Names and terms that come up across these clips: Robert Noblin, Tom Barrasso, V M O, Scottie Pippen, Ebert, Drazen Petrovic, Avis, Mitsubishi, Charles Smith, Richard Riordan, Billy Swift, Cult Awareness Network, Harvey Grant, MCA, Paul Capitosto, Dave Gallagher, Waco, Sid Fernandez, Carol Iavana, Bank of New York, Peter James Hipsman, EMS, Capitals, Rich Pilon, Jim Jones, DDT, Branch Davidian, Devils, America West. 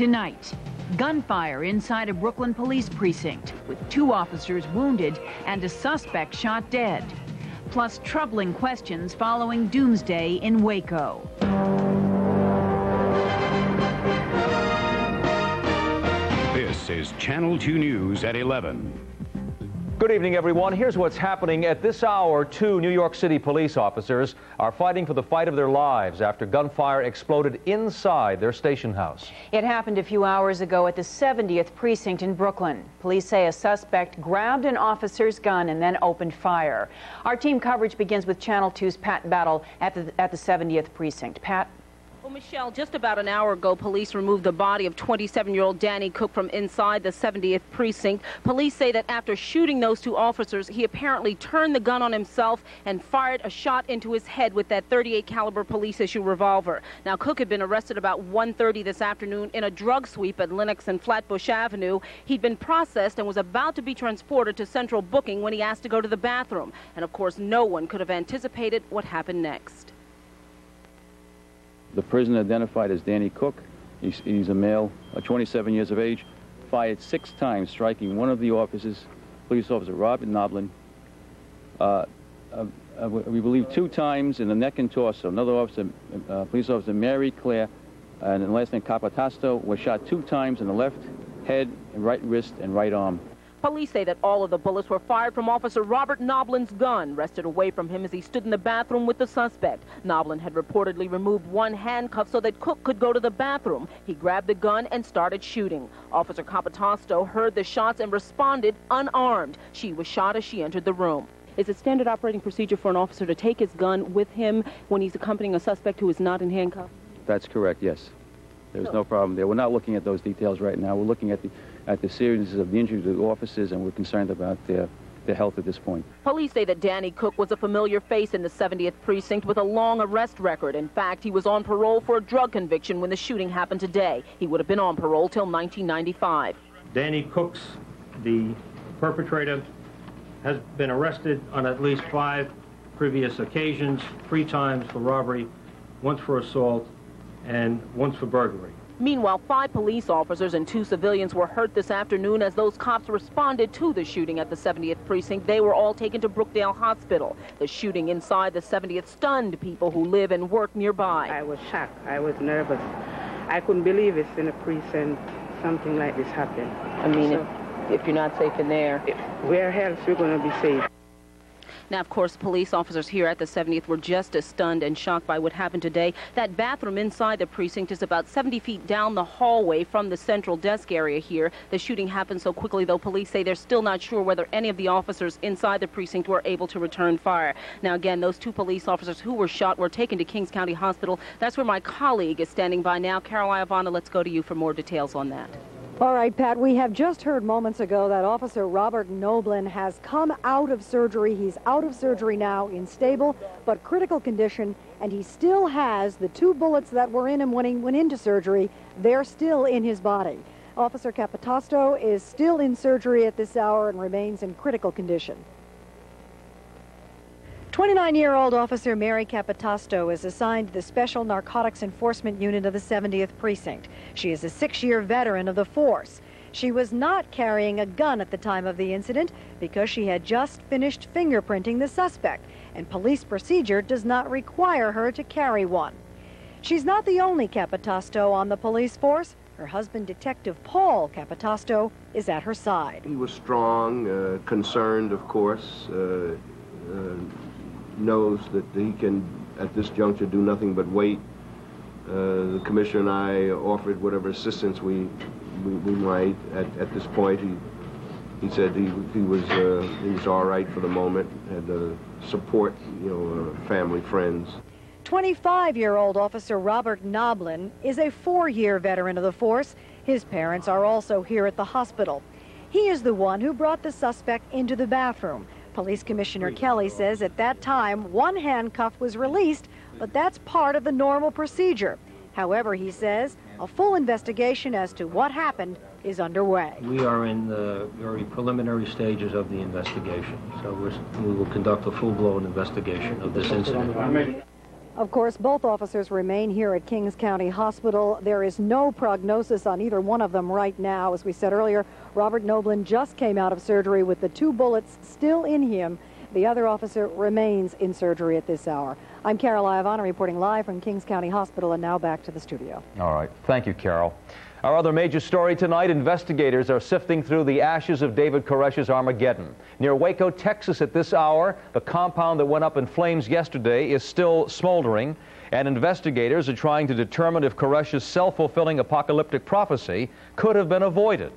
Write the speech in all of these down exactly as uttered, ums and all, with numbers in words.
Tonight, gunfire inside a Brooklyn police precinct with two officers wounded and a suspect shot dead. Plus troubling questions following doomsday in Waco. This is Channel two News at eleven. Good evening, everyone. Here's what's happening at this hour. Two New York City police officers are fighting for the fight of their lives after gunfire exploded inside their station house. It happened a few hours ago at the seventieth precinct in Brooklyn. Police say a suspect grabbed an officer's gun and then opened fire. Our team coverage begins with Channel two's Pat Battle at the, at the seventieth precinct. Pat? Well, Michelle, just about an hour ago, police removed the body of twenty-seven-year-old Danny Cook from inside the seventieth precinct. Police say that after shooting those two officers, he apparently turned the gun on himself and fired a shot into his head with that thirty-eight caliber police issue revolver. Now, Cook had been arrested about one thirty this afternoon in a drug sweep at Lenox and Flatbush Avenue. He'd been processed and was about to be transported to central booking when he asked to go to the bathroom. And, of course, no one could have anticipated what happened next. The prisoner identified as Danny Cook, he's, he's a male, twenty-seven years of age, fired six times, striking one of the officers, police officer Robert Noblin. Uh, uh, uh, we believe two times in the neck and torso. Another officer, uh, police officer Mary Claire, uh, and the last name Capitosto, was shot two times in the left head, and right wrist, and right arm. Police say that all of the bullets were fired from Officer Robert Noblin's gun, wrested away from him as he stood in the bathroom with the suspect. Noblin had reportedly removed one handcuff so that Cook could go to the bathroom. He grabbed the gun and started shooting. Officer Capitosto heard the shots and responded unarmed. She was shot as she entered the room. It's a standard operating procedure for an officer to take his gun with him when he's accompanying a suspect who is not in handcuffs? That's correct, yes. There's no problem there. We're not looking at those details right now. We're looking at the at the seriousness of the injuries of the officers, and we're concerned about their, their health at this point. Police say that Danny Cook was a familiar face in the seventieth precinct with a long arrest record. In fact, he was on parole for a drug conviction when the shooting happened today. He would have been on parole till nineteen ninety-five. Danny Cook's, the perpetrator, has been arrested on at least five previous occasions, three times for robbery, once for assault, and once for burglary. Meanwhile, five police officers and two civilians were hurt this afternoon as those cops responded to the shooting at the seventieth precinct. They were all taken to Brookdale Hospital. The shooting inside the seventieth stunned people who live and work nearby. I was shocked. I was nervous. I couldn't believe it's in a precinct something like this happened. I mean, so, if, if you're not safe in there, if, where else you're going to be safe? Now, of course, police officers here at the seventieth were just as stunned and shocked by what happened today. That bathroom inside the precinct is about seventy feet down the hallway from the central desk area here. The shooting happened so quickly, though, police say they're still not sure whether any of the officers inside the precinct were able to return fire. Now, again, those two police officers who were shot were taken to Kings County Hospital. That's where my colleague is standing by now. Carol Iavana, let's go to you for more details on that. All right, Pat, we have just heard moments ago that Officer Robert Noblin has come out of surgery. He's out of surgery now in stable but critical condition, and he still has the two bullets that were in him when he went into surgery. They're still in his body. Officer Capitosto is still in surgery at this hour and remains in critical condition. twenty-nine-year-old Officer Mary Capitosto is assigned to the Special Narcotics Enforcement Unit of the seventieth Precinct. She is a six-year veteran of the force. She was not carrying a gun at the time of the incident because she had just finished fingerprinting the suspect, and police procedure does not require her to carry one. She's not the only Capitosto on the police force. Her husband, Detective Paul Capitosto, is at her side. He was strong, uh, concerned, of course. Uh, uh, knows that he can, at this juncture, do nothing but wait. Uh, the commissioner and I offered whatever assistance we we, we might. At, at this point, he he said he he was uh, he was all right for the moment. Had uh, support, you know, uh, family, friends. twenty-five-year-old Officer Robert Noblin is a four-year veteran of the force. His parents are also here at the hospital. He is the one who brought the suspect into the bathroom. Police Commissioner Kelly says at that time, one handcuff was released, but that's part of the normal procedure. However, he says, a full investigation as to what happened is underway. We are in the very preliminary stages of the investigation, so we're, we will conduct a full-blown investigation of this incident. Of course, both officers remain here at Kings County Hospital. There is no prognosis on either one of them right now. As we said earlier, Robert Noblin just came out of surgery with the two bullets still in him. The other officer remains in surgery at this hour. I'm Carol Iavana reporting live from Kings County Hospital, and now back to the studio. All right. Thank you, Carol. Our other major story tonight, investigators are sifting through the ashes of David Koresh's Armageddon. Near Waco, Texas at this hour, the compound that went up in flames yesterday is still smoldering, and investigators are trying to determine if Koresh's self-fulfilling apocalyptic prophecy could have been avoided.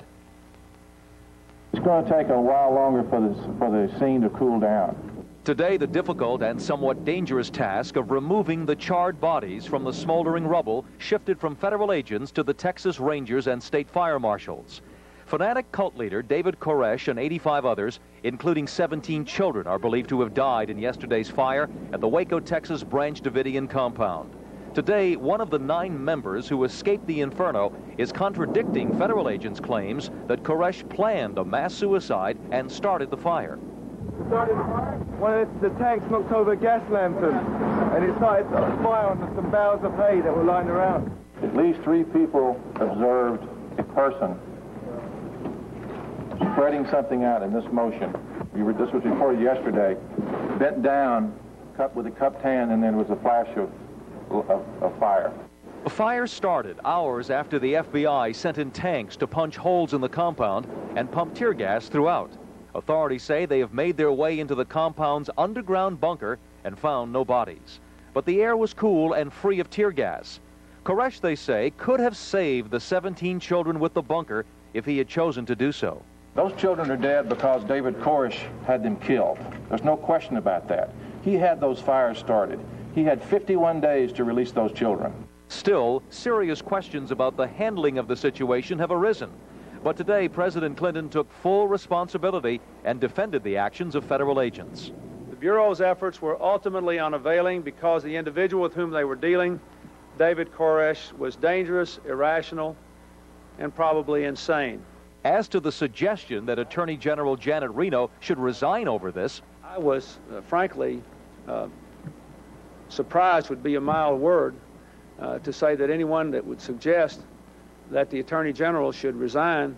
It's going to take a while longer for the, for the scene to cool down. Today, the difficult and somewhat dangerous task of removing the charred bodies from the smoldering rubble shifted from federal agents to the Texas Rangers and state fire marshals. Fanatic cult leader David Koresh and eighty-five others, including seventeen children, are believed to have died in yesterday's fire at the Waco, Texas Branch Davidian compound. Today, one of the nine members who escaped the inferno is contradicting federal agents' claims that Koresh planned a mass suicide and started the fire. Well, the tank knocked over a gas lantern, and it started a fire on some bales of hay that were lying around. At least three people observed a person spreading something out in this motion. You were, this was reported yesterday. Bent down, cup with a cupped hand, and then was a flash of, of, of fire. A fire started hours after the F B I sent in tanks to punch holes in the compound and pump tear gas throughout. Authorities say they have made their way into the compound's underground bunker and found no bodies. But the air was cool and free of tear gas. Koresh, they say, could have saved the seventeen children with the bunker if he had chosen to do so. Those children are dead because David Koresh had them killed. There's no question about that. He had those fires started. He had fifty-one days to release those children. Still, serious questions about the handling of the situation have arisen. But today, President Clinton took full responsibility and defended the actions of federal agents. The Bureau's efforts were ultimately unavailing because the individual with whom they were dealing, David Koresh, was dangerous, irrational, and probably insane. As to the suggestion that Attorney General Janet Reno should resign over this, I was, uh, frankly, uh, surprised would be a mild word uh, to say that anyone that would suggest that the Attorney General should resign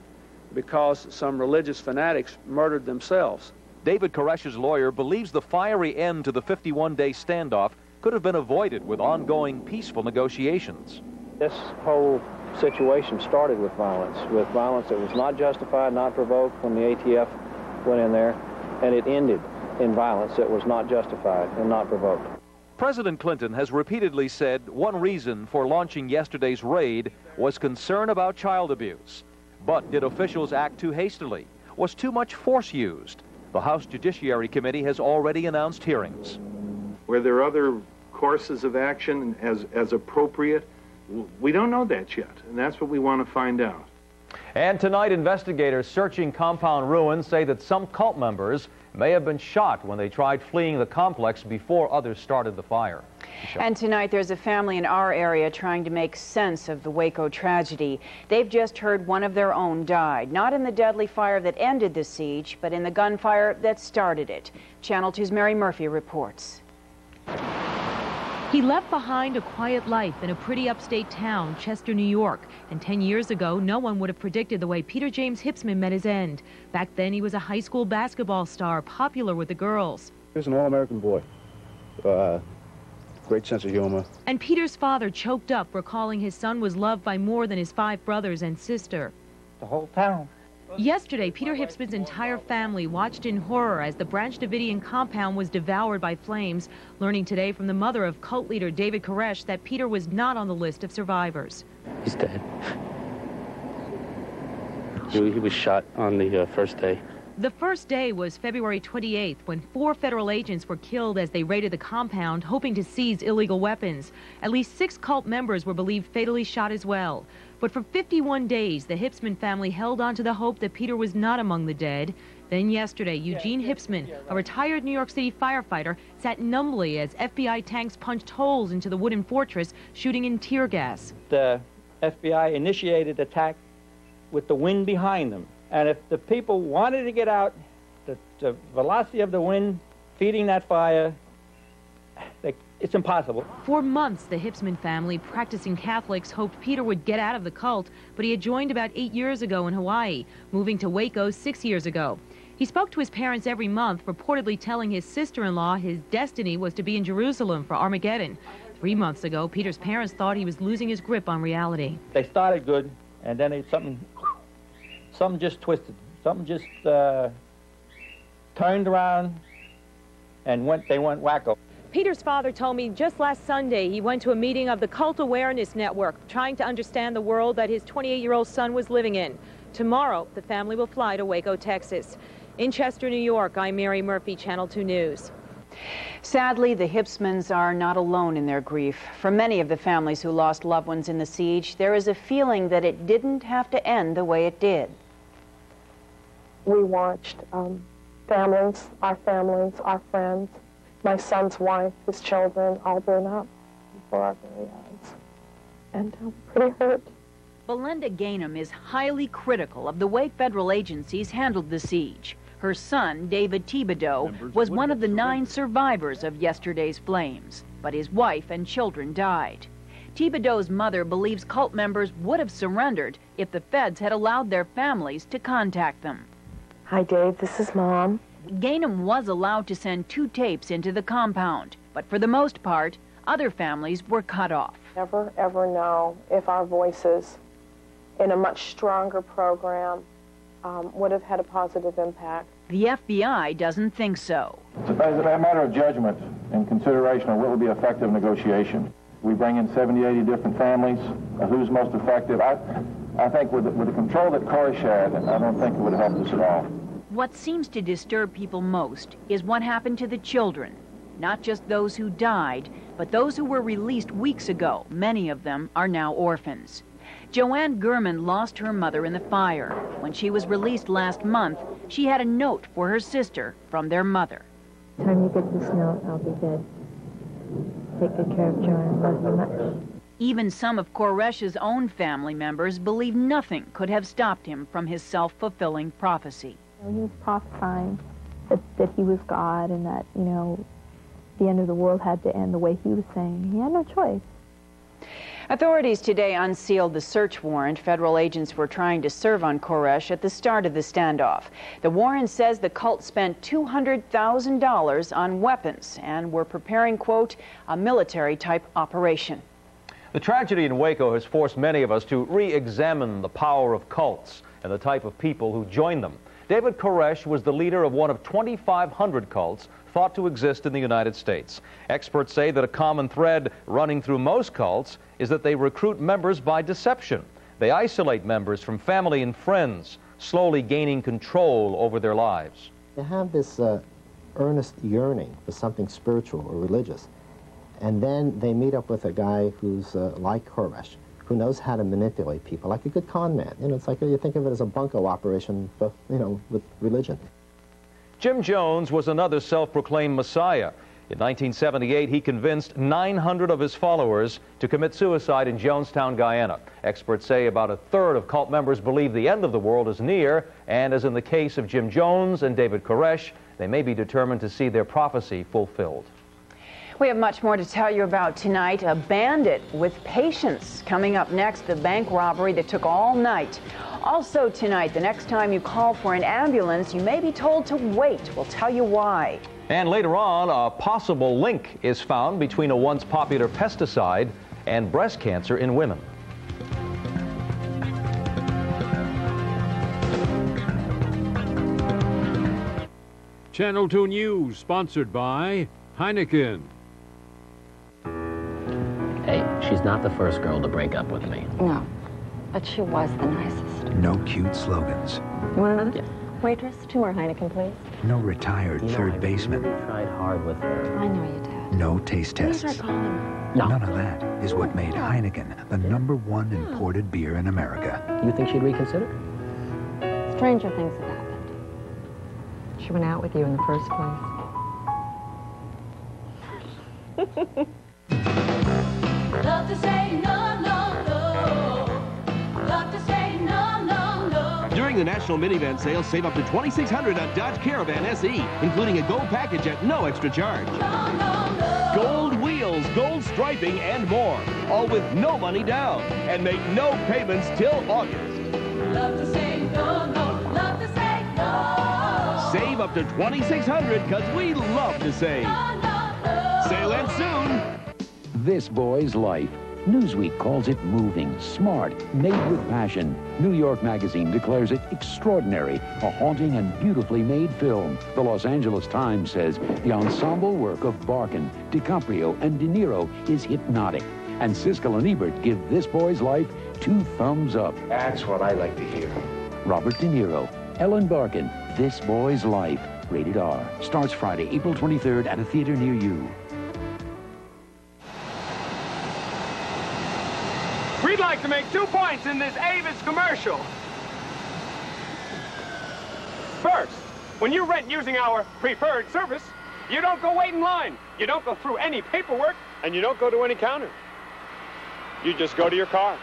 because some religious fanatics murdered themselves. David Koresh's lawyer believes the fiery end to the fifty-one day standoff could have been avoided with ongoing peaceful negotiations. This whole situation started with violence, with violence that was not justified, not provoked when the A T F went in there, and it ended in violence that was not justified and not provoked. President Clinton has repeatedly said one reason for launching yesterday's raid was concern about child abuse. But did officials act too hastily? Was too much force used? The House Judiciary Committee has already announced hearings. Were there other courses of action as, as appropriate? We don't know that yet, and that's what we want to find out. And tonight, investigators searching compound ruins say that some cult members may have been shot when they tried fleeing the complex before others started the fire. And tonight there's a family in our area trying to make sense of the Waco tragedy. They've just heard one of their own died, not in the deadly fire that ended the siege, but in the gunfire that started it. Channel two's Mary Murphy reports. He left behind a quiet life in a pretty upstate town, Chester, New York. And ten years ago, no one would have predicted the way Peter James Hipsman met his end. Back then, he was a high school basketball star, popular with the girls. He was an all-American boy. Uh, great sense of humor. And Peter's father choked up, recalling his son was loved by more than his five brothers and sister. The whole town. Yesterday, Peter Hipsman's entire family watched in horror as the Branch Davidian compound was devoured by flames, learning today from the mother of cult leader David Koresh that Peter was not on the list of survivors. He's dead. He, he was shot on the uh, first day. The first day was February twenty-eighth, when four federal agents were killed as they raided the compound, hoping to seize illegal weapons. At least six cult members were believed fatally shot as well. But for fifty-one days, the Hipsman family held on to the hope that Peter was not among the dead. Then yesterday, Eugene Hipsman, a retired New York City firefighter, sat numbly as F B I tanks punched holes into the wooden fortress, shooting in tear gas. The F B I initiated the attack with the wind behind them. And if the people wanted to get out, the, the velocity of the wind feeding that fire, they It's impossible. For months, the Hipsman family, practicing Catholics, hoped Peter would get out of the cult, but he had joined about eight years ago in Hawaii, moving to Waco six years ago. He spoke to his parents every month, reportedly telling his sister-in-law his destiny was to be in Jerusalem for Armageddon. Three months ago, Peter's parents thought he was losing his grip on reality. They started good, and then it, something, something just twisted. Something just uh, turned around, and went. They went wacko. Peter's father told me just last Sunday he went to a meeting of the Cult Awareness Network, trying to understand the world that his twenty-eight-year-old son was living in. Tomorrow, the family will fly to Waco, Texas. In Chester, New York, I'm Mary Murphy, Channel two News. Sadly, the Hipsmans are not alone in their grief. For many of the families who lost loved ones in the siege, there is a feeling that it didn't have to end the way it did. We watched um, families, our families, our friends, my son's wife, his children, all burn up before our very eyes. And I'm pretty hurt. Belinda Gainham is highly critical of the way federal agencies handled the siege. Her son, David Thibodeau, was one of the nine survivors of yesterday's flames, but his wife and children died. Thibodeau's mother believes cult members would have surrendered if the feds had allowed their families to contact them. Hi, Dave, this is Mom. Gainham was allowed to send two tapes into the compound, but for the most part, other families were cut off. Never, ever know if our voices in a much stronger program um, would have had a positive impact. The F B I doesn't think so. It's a matter of judgment and consideration of what would be effective negotiation. We bring in seventy, eighty different families. Uh, who's most effective? I, I think with the, with the control that Koresh had, I don't think it would help us at all. What seems to disturb people most is what happened to the children. Not just those who died, but those who were released weeks ago. Many of them are now orphans. Joanne Gurman lost her mother in the fire. When she was released last month, she had a note for her sister from their mother. By the time you get this note, I'll be dead. Take good care of Joanne. Love you much. Even some of Koresh's own family members believe nothing could have stopped him from his self-fulfilling prophecy. He was prophesying that, that he was God and that, you know, the end of the world had to end the way he was saying. He had no choice. Authorities today unsealed the search warrant federal agents were trying to serve on Koresh at the start of the standoff. The warrant says the cult spent two hundred thousand dollars on weapons and were preparing, quote, a military-type operation. The tragedy in Waco has forced many of us to re-examine the power of cults and the type of people who join them. David Koresh was the leader of one of twenty-five hundred cults thought to exist in the United States. Experts say that a common thread running through most cults is that they recruit members by deception. They isolate members from family and friends, slowly gaining control over their lives. They have this uh, earnest yearning for something spiritual or religious, and then they meet up with a guy who's uh, like Koresh, who knows how to manipulate people, like a good con man. You know, it's like you think of it as a bunco operation, but, you know, with religion. Jim Jones was another self-proclaimed messiah. In nineteen seventy-eight, he convinced nine hundred of his followers to commit suicide in Jonestown, Guyana. Experts say about a third of cult members believe the end of the world is near, and as in the case of Jim Jones and David Koresh, they may be determined to see their prophecy fulfilled. We have much more to tell you about tonight. A bandit with patience. Coming up next, the bank robbery that took all night. Also tonight, the next time you call for an ambulance, you may be told to wait. We'll tell you why. And later on, a possible link is found between a once popular pesticide and breast cancer in women. Channel two News, sponsored by Heineken. Hey, she's not the first girl to break up with me. No, but she was the nicest. No cute slogans. You want another? Yeah. Waitress, two more Heineken, please. No retired you know, third I baseman. Really tried hard with her. I know you did. No taste tests. Please recall him. No. None of that is what made yeah. Heineken the yeah. number one yeah. imported beer in America. You think she'd reconsider? Stranger things have happened. She went out with you in the first place. Love to say no, no, no. Love to say no, no, no. During the national minivan sale, save up to twenty-six hundred dollars on Dodge Caravan S E, including a gold package at no extra charge. No, no, no. Gold wheels. wheels, gold striping, and more. All with no money down. And make no payments till August. Love to say no, no. Love to say no. Save up to twenty-six hundred dollars because we love to save. No, no, no. Sale ends soon. This boy's life. Newsweek calls it moving, smart, made with passion. New York Magazine declares it extraordinary, a haunting and beautifully made film. The Los Angeles Times says the ensemble work of Barkin, DiCaprio, and De Niro is hypnotic. And Siskel and Ebert give This Boy's Life two thumbs up. That's what I like to hear. Robert De Niro, Ellen Barkin, This Boy's Life, rated R. Starts Friday, April twenty-third at a theater near you. We'd like to make two points in this Avis commercial. First, when you rent using our preferred service, you don't go wait in line, you don't go through any paperwork, and you don't go to any counter. You just go to your car.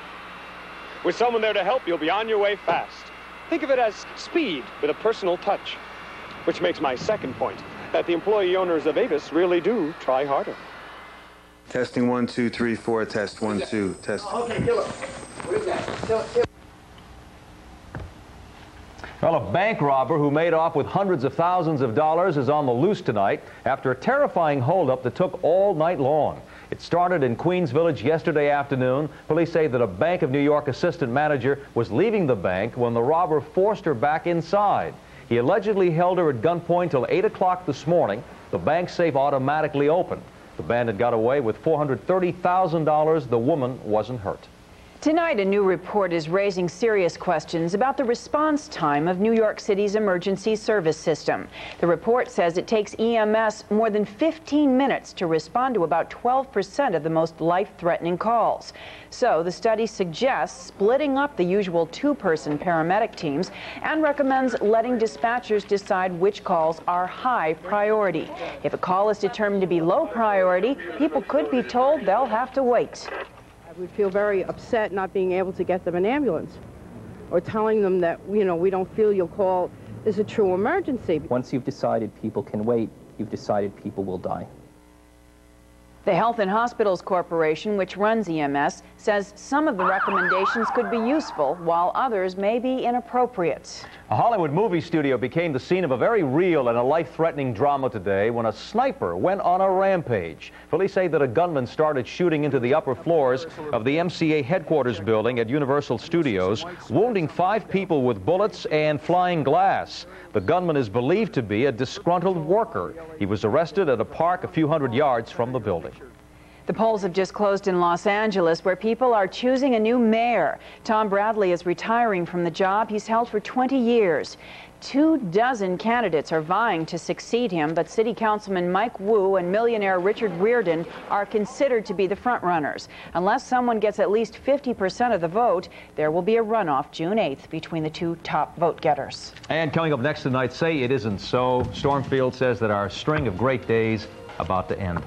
With someone there to help, you'll be on your way fast. Think of it as speed with a personal touch, which makes my second point, that the employee owners of Avis really do try harder. Testing one, two, three, four, test one, two, test. Oh, okay, kill it. What is that? Kill it, kill it. Well, a bank robber who made off with hundreds of thousands of dollars is on the loose tonight after a terrifying holdup that took all night long. It started in Queens Village yesterday afternoon. Police say that a Bank of New York assistant manager was leaving the bank when the robber forced her back inside. He allegedly held her at gunpoint till eight o'clock this morning. The bank safe automatically opened. The bandit got away with four hundred thirty thousand dollars. The woman wasn't hurt. Tonight, a new report is raising serious questions about the response time of New York City's emergency service system. The report says it takes E M S more than fifteen minutes to respond to about twelve percent of the most life-threatening calls. So the study suggests splitting up the usual two-person paramedic teams and recommends letting dispatchers decide which calls are high priority. If a call is determined to be low priority, people could be told they'll have to wait. We feel very upset not being able to get them an ambulance or telling them that, you know, we don't feel your call is a true emergency. Once you've decided people can wait, you've decided people will die. The Health and Hospitals Corporation, which runs E M S, says some of the recommendations could be useful, while others may be inappropriate. A Hollywood movie studio became the scene of a very real and a life-threatening drama today when a sniper went on a rampage. Police say that a gunman started shooting into the upper floors of the M C A headquarters building at Universal Studios, wounding five people with bullets and flying glass. The gunman is believed to be a disgruntled worker. He was arrested at a park a few hundred yards from the building. The polls have just closed in Los Angeles, where people are choosing a new mayor. Tom Bradley is retiring from the job he's held for twenty years. Two dozen candidates are vying to succeed him, but City Councilman Mike Wu and millionaire Richard Riordan are considered to be the frontrunners. Unless someone gets at least fifty percent of the vote, there will be a runoff June eighth between the two top vote-getters. And coming up next tonight, Say It Isn't So. Stormfield says that our string of great days about to end.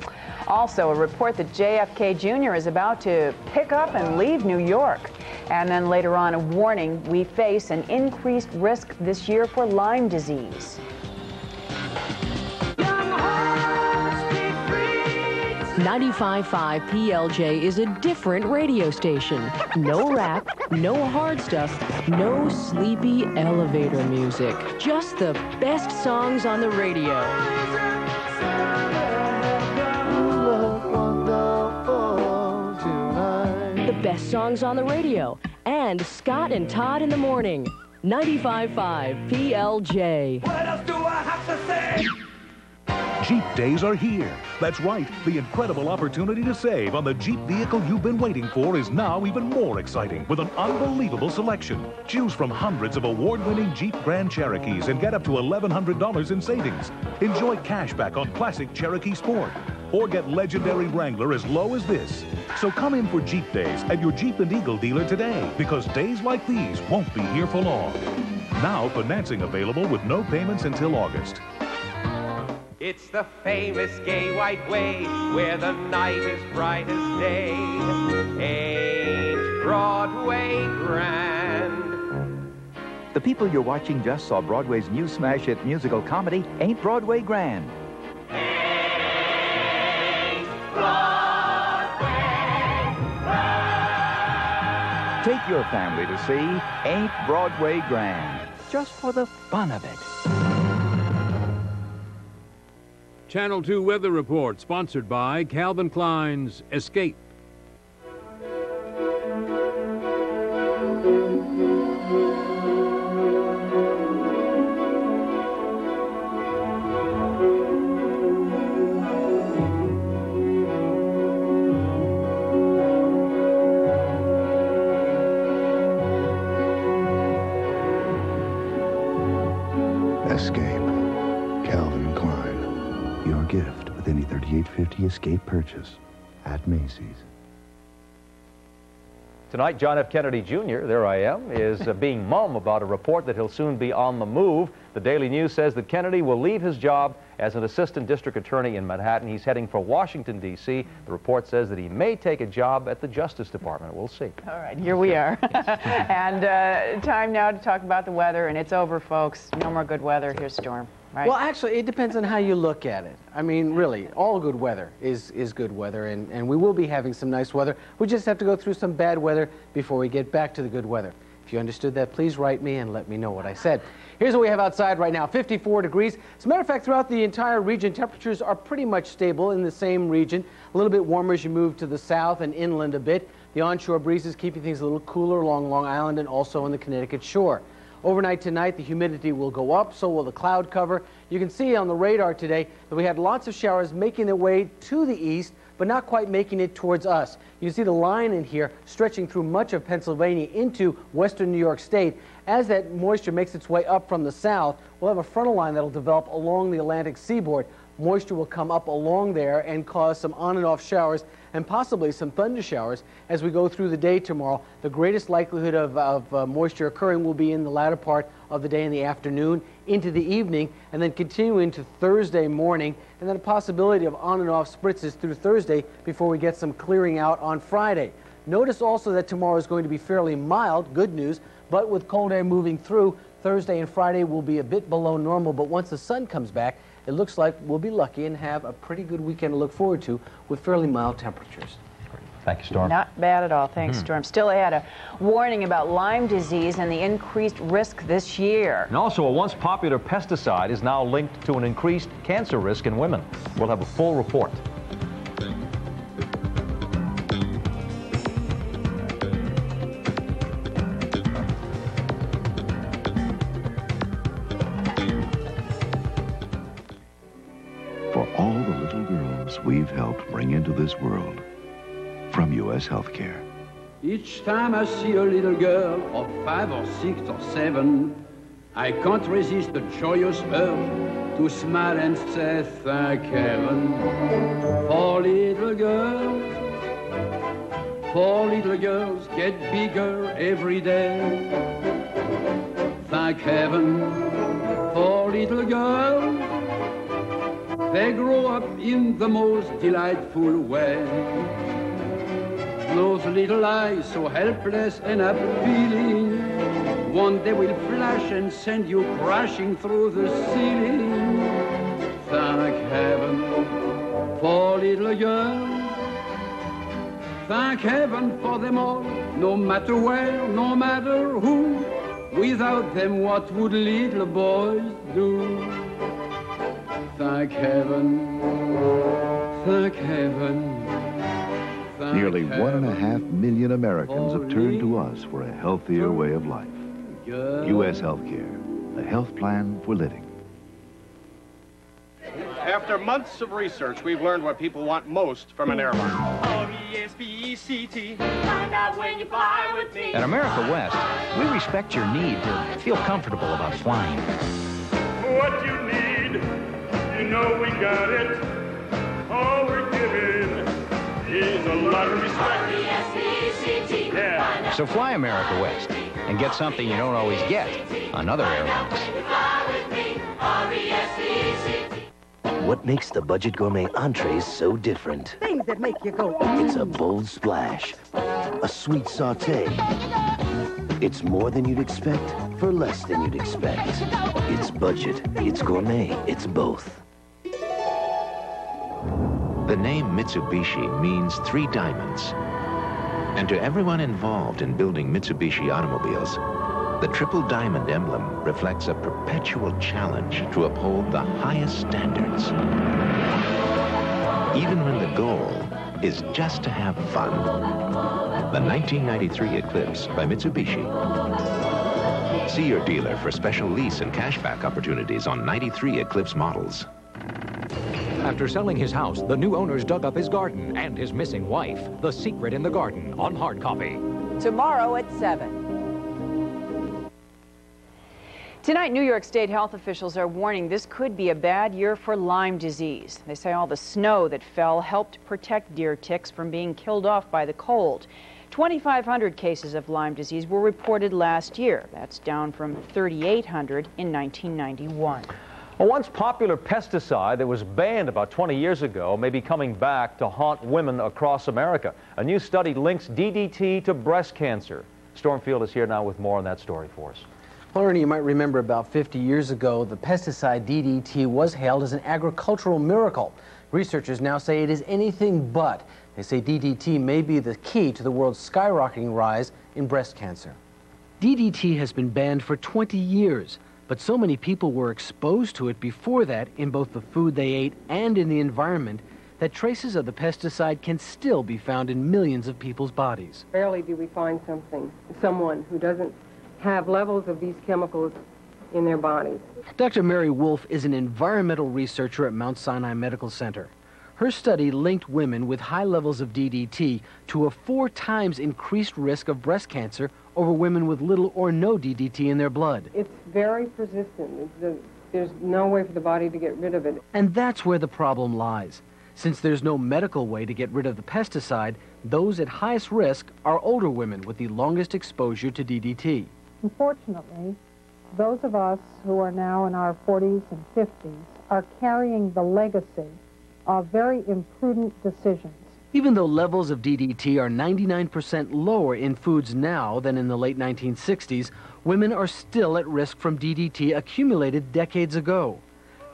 Also, a report that J F K Junior is about to pick up and leave New York. And then later on, a warning, we face an increased risk this year for Lyme disease. ninety-five point five P L J is a different radio station. No rap, no hard stuff, no sleepy elevator music. Just the best songs on the radio. Best songs on the radio, and Scott and Todd in the morning. ninety-five point five P L J. What else do I have to say? Jeep days are here. That's right. The incredible opportunity to save on the Jeep vehicle you've been waiting for is now even more exciting with an unbelievable selection. Choose from hundreds of award-winning Jeep Grand Cherokees and get up to eleven hundred dollars in savings. Enjoy cash back on classic Cherokee Sport. Or get legendary Wrangler as low as this. So come in for Jeep days at your Jeep and Eagle dealer today, because days like these won't be here for long. Now financing available with no payments until August. It's the famous gay white way, where the night is bright as day. Age Broadway Grand. The people you're watching just saw Broadway's new smash hit musical comedy, Ain't Broadway Grand. Ain't Broadway Grand. Take your family to see Ain't Broadway Grand, just for the fun of it. Channel two Weather Report, sponsored by Calvin Klein's Escape. thirty-eight fifty Escape purchase at Macy's. Tonight, John F. Kennedy Junior, there I am, is uh, being mum about a report that he'll soon be on the move. The Daily News says that Kennedy will leave his job as an assistant district attorney in Manhattan. He's heading for Washington, D C The report says that he may take a job at the Justice Department. We'll see. All right, here we are. And uh, time now to talk about the weather, and it's over, folks. No more good weather. Here's Storm. Right. Well, actually, it depends on how you look at it. I mean, really, all good weather is, is good weather, and, and we will be having some nice weather. We just have to go through some bad weather before we get back to the good weather. If you understood that, please write me and let me know what I said. Here's what we have outside right now, fifty-four degrees. As a matter of fact, throughout the entire region, temperatures are pretty much stable in the same region. A little bit warmer as you move to the south and inland a bit. The onshore breezes keeping things a little cooler along Long Island and also on the Connecticut shore. Overnight tonight, the humidity will go up, so will the cloud cover. You can see on the radar today that we had lots of showers making their way to the east, but not quite making it towards us. You see the line in here stretching through much of Pennsylvania into western New York State. As that moisture makes its way up from the south, we'll have a frontal line that will develop along the Atlantic seaboard. Moisture will come up along there and cause some on and off showers and possibly some thunder showers as we go through the day tomorrow. The greatest likelihood of, of uh, moisture occurring will be in the latter part of the day in the afternoon into the evening and then continuing to Thursday morning, and then a possibility of on and off spritzes through Thursday before we get some clearing out on Friday. Notice also that tomorrow is going to be fairly mild, good news, but with cold air moving through, Thursday and Friday will be a bit below normal, but once the sun comes back, it looks like we'll be lucky and have a pretty good weekend to look forward to with fairly mild temperatures. Thank you, Storm. Not bad at all. Thanks, mm-hmm. Storm. Still ahead, a warning about Lyme disease and the increased risk this year. And also, a once popular pesticide is now linked to an increased cancer risk in women. We'll have a full report. We've helped bring into this world from U S. Healthcare. Each time I see a little girl of five or six or seven, I can't resist the joyous urge to smile and say thank heaven. Poor little girls, poor little girls get bigger every day. Thank heaven, poor little girls. They grow up in the most delightful way. Those little eyes so helpless and appealing, one day will flash and send you crashing through the ceiling. Thank heaven for little girls. Thank heaven for them all, no matter where, no matter who. Without them, what would little boys do? Thank heaven, thank heaven, thank Nearly heaven. one and a half million Americans have turned to us for a healthier way of life. U S. Healthcare, a health plan for living. After months of research, we've learned what people want most from an airline. R E S P E C T, find out when you fly with me. At America West, we respect your need to feel comfortable about flying. What you need, you know we got it. All we're giving is a lot of respect. Yeah. So fly America West and get something you don't always get on other airlines. What makes the budget gourmet entrees so different? Things that make you go. It's a bold splash, a sweet saute. It's more than you'd expect for less than you'd expect. It's budget, it's gourmet, it's both. The name Mitsubishi means three diamonds. And to everyone involved in building Mitsubishi automobiles, the Triple Diamond emblem reflects a perpetual challenge to uphold the highest standards, even when the goal is just to have fun. The nineteen ninety-three Eclipse by Mitsubishi. See your dealer for special lease and cashback opportunities on ninety-three Eclipse models. After selling his house, the new owners dug up his garden and his missing wife. The Secret in the Garden on hard copy. Tomorrow at seven. Tonight, New York State health officials are warning this could be a bad year for Lyme disease. They say all the snow that fell helped protect deer ticks from being killed off by the cold. twenty-five hundred cases of Lyme disease were reported last year. That's down from thirty-eight hundred in nineteen ninety-one. A once popular pesticide that was banned about twenty years ago may be coming back to haunt women across America. A new study links D D T to breast cancer. Stormfield is here now with more on that story for us. Well, Ernie, you might remember about fifty years ago, the pesticide D D T was hailed as an agricultural miracle. Researchers now say it is anything but. They say D D T may be the key to the world's skyrocketing rise in breast cancer. D D T has been banned for twenty years, but so many people were exposed to it before that in both the food they ate and in the environment that traces of the pesticide can still be found in millions of people's bodies. Rarely do we find something, someone who doesn't have levels of these chemicals in their bodies. Doctor Mary Wolf is an environmental researcher at Mount Sinai Medical Center. Her study linked women with high levels of D D T to a four times increased risk of breast cancer over women with little or no D D T in their blood. It's very persistent. There's no way for the body to get rid of it. And that's where the problem lies. Since there's no medical way to get rid of the pesticide, those at highest risk are older women with the longest exposure to D D T. Unfortunately, those of us who are now in our forties and fifties are carrying the legacy of very imprudent decisions. Even though levels of D D T are ninety-nine percent lower in foods now than in the late nineteen sixties, women are still at risk from D D T accumulated decades ago.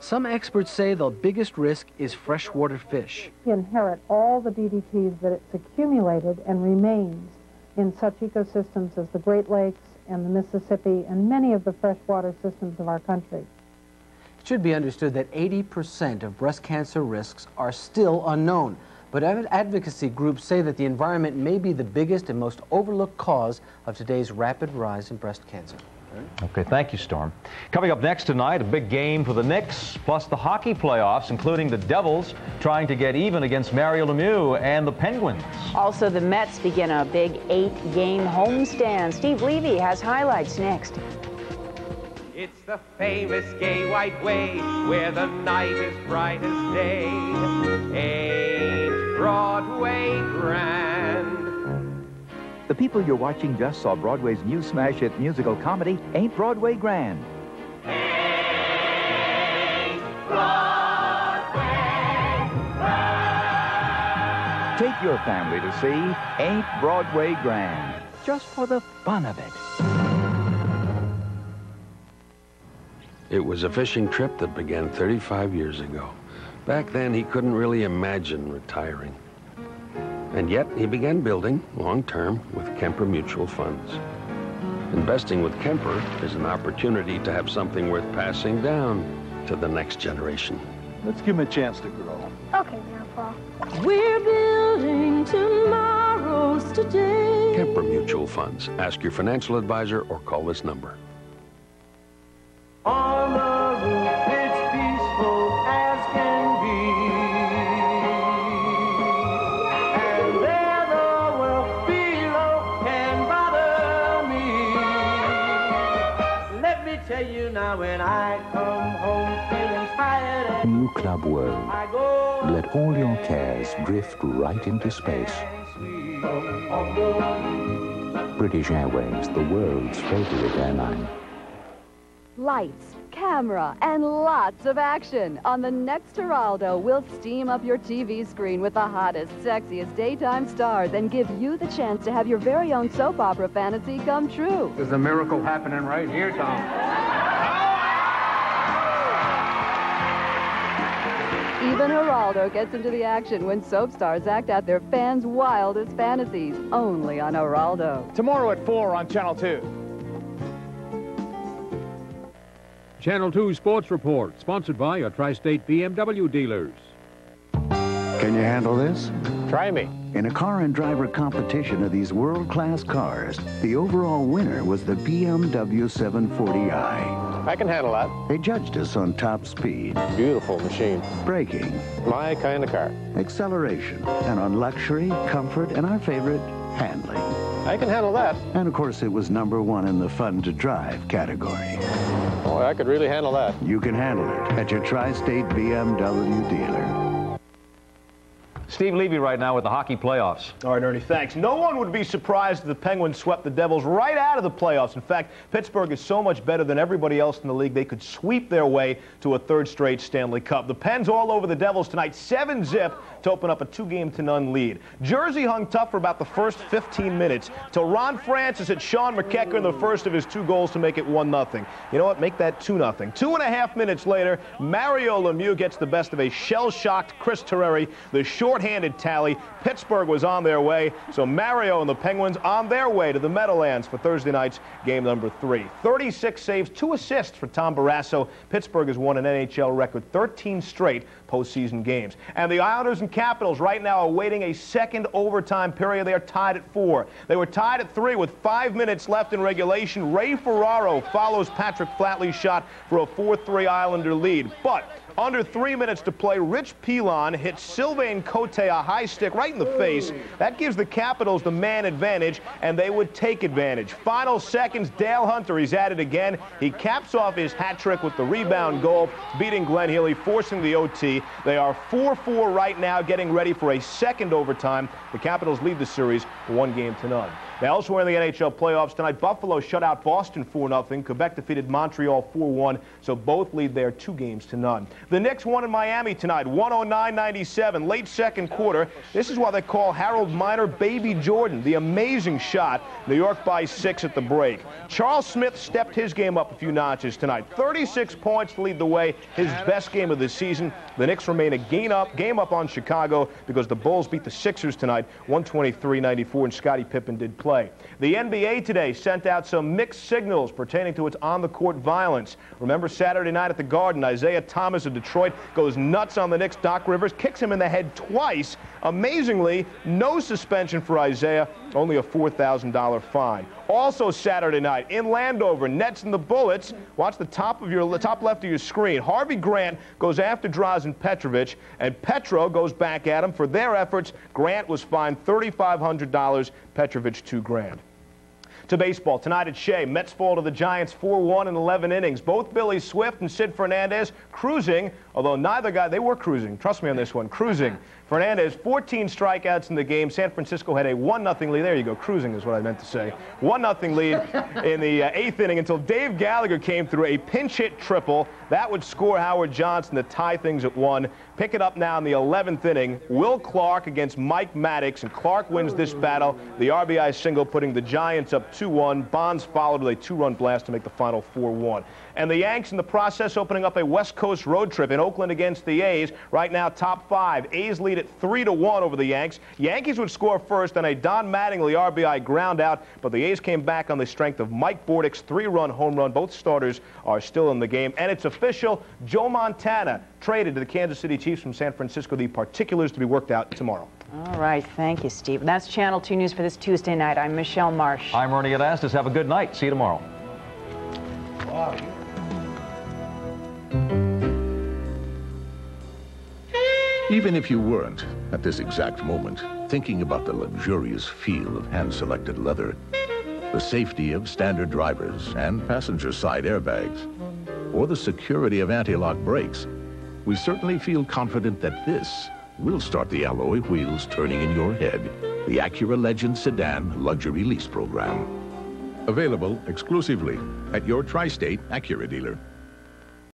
Some experts say the biggest risk is freshwater fish. You inherit all the D D Ts that it's accumulated and remains in such ecosystems as the Great Lakes and the Mississippi and many of the freshwater systems of our country. It should be understood that eighty percent of breast cancer risks are still unknown, but advocacy groups say that the environment may be the biggest and most overlooked cause of today's rapid rise in breast cancer. Okay, thank you, Storm. Coming up next tonight, a big game for the Knicks, plus the hockey playoffs, including the Devils trying to get even against Mario Lemieux and the Penguins. Also, the Mets begin a big eight-game homestand. Steve Levy has highlights next. It's the famous gay white way, where the night is bright as day. Ain't Broadway grand. The people you're watching just saw Broadway's new smash hit musical comedy, Ain't Broadway Grand. Ain't Broadway Grand. Take your family to see Ain't Broadway Grand, just for the fun of it. It was a fishing trip that began thirty-five years ago. Back then, he couldn't really imagine retiring. And yet, he began building, long-term, with Kemper Mutual Funds. Investing with Kemper is an opportunity to have something worth passing down to the next generation. Let's give him a chance to grow. Okay, now, Paul. We're building tomorrows today. Kemper Mutual Funds. Ask your financial advisor or call this number. On the roof, it's peaceful as can be. You now when I come home feeling tired. New Club World. Let all your cares drift right into space. British Airways, the world's favorite airline. Lights, camera, and lots of action. On the next Geraldo, we'll steam up your T V screen with the hottest, sexiest daytime stars and give you the chance to have your very own soap opera fantasy come true. There's a miracle happening right here, Tom. Even Geraldo gets into the action when soap stars act out their fans' wildest fantasies, only on Geraldo. Tomorrow at four on Channel two. Channel two Sports Report, sponsored by your Tri-State B M W dealers. Can you handle this? Try me. In a car and driver competition of these world-class cars, the overall winner was the B M W seven forty i. I can handle that. They judged us on top speed. Beautiful machine. Braking. My kind of car. Acceleration. And on luxury, comfort, and our favorite, handling. I can handle that. And of course, it was number one in the fun-to-drive category. Boy, I could really handle that. You can handle it at your Tri-State B M W dealer. Steve Levy right now with the hockey playoffs. All right, Ernie, thanks. No one would be surprised if the Penguins swept the Devils right out of the playoffs. In fact, Pittsburgh is so much better than everybody else in the league, they could sweep their way to a third straight Stanley Cup. The Pens all over the Devils tonight, seven zip to open up a two-game-to-none lead. Jersey hung tough for about the first fifteen minutes till Ron Francis hit Sean McEachern in the first of his two goals to make it one nothing. You know what? Make that two nothing. Two and a half minutes later, Mario Lemieux gets the best of a shell-shocked Chris Terreri, the short-handed tally. Pittsburgh was on their way, so Mario and the Penguins on their way to the Meadowlands for Thursday night's game number three. thirty-six saves, two assists for Tom Barrasso. Pittsburgh has won an N H L record thirteen straight postseason games. And the Islanders and Capitals right now awaiting a second overtime period. They are tied at four. They were tied at three with five minutes left in regulation. Ray Ferraro follows Patrick Flatley's shot for a four three Islander lead. But under three minutes to play, Rich Pilon hits Sylvain Cote a high stick right in the face. That gives the Capitals the man advantage, and they would take advantage. Final seconds, Dale Hunter, he's at it again. He caps off his hat trick with the rebound goal, beating Glenn Healy, forcing the O T. They are four four right now, getting ready for a second overtime. The Capitals lead the series one game to none. Now, elsewhere in the N H L playoffs tonight, Buffalo shut out Boston four nothing. Quebec defeated Montreal four one, so both lead there two games to none. The Knicks won in Miami tonight, one oh nine ninety-seven, late second quarter. This is why they call Harold Miner Baby Jordan, the amazing shot. New York by six at the break. Charles Smith stepped his game up a few notches tonight. thirty-six points to lead the way, his best game of the season. The Knicks remain a game up, game up on Chicago because the Bulls beat the Sixers tonight, one twenty-three ninety-four, and Scottie Pippen did play. The N B A today sent out some mixed signals pertaining to its on-the-court violence. Remember Saturday night at the Garden, Isaiah Thomas of Detroit goes nuts on the Knicks. Doc Rivers kicks him in the head twice. Amazingly, no suspension for Isaiah, only a four thousand dollar fine. Also Saturday night in Landover, Nets and the Bullets. Watch the top of your top left of your screen. Harvey Grant goes after Drazen Petrovic, and Petro goes back at him for their efforts. Grant was fined thirty-five hundred dollars. Petrovic two grand. To baseball tonight at Shea, Mets fall to the Giants four one in eleven innings. Both Billy Swift and Sid Fernandez cruising, although neither guy, they were cruising. Trust me on this one, cruising. Fernandez, fourteen strikeouts in the game. San Francisco had a one nothing lead. There you go, cruising is what I meant to say. one nothing lead in the uh, eighth inning until Dave Gallagher came through a pinch hit triple. That would score Howard Johnson to tie things at one. Pick it up now in the eleventh inning. Will Clark against Mike Maddox, and Clark wins this battle. The R B I single putting the Giants up two one. Bonds followed with a two-run blast to make the final four one. And the Yanks in the process opening up a West Coast road trip in Oakland against the A's. Right now, top five. A's lead at three to one over the Yanks. Yankees would score first on a Don Mattingly R B I ground out, but the A's came back on the strength of Mike Bordick's three-run home run. Both starters are still in the game. And it's official, Joe Montana traded to the Kansas City Chiefs from San Francisco. The particulars to be worked out tomorrow. All right. Thank you, Steve. That's Channel two News for this Tuesday night. I'm Michelle Marsh. I'm Ernie Anastas. Have a good night. See you tomorrow. Wow. Even if you weren't, at this exact moment, thinking about the luxurious feel of hand-selected leather, the safety of standard drivers and passenger side airbags, or the security of anti-lock brakes, we certainly feel confident that this will start the alloy wheels turning in your head. The Acura Legend Sedan Luxury Lease Program. Available exclusively at your Tri-State Acura dealer.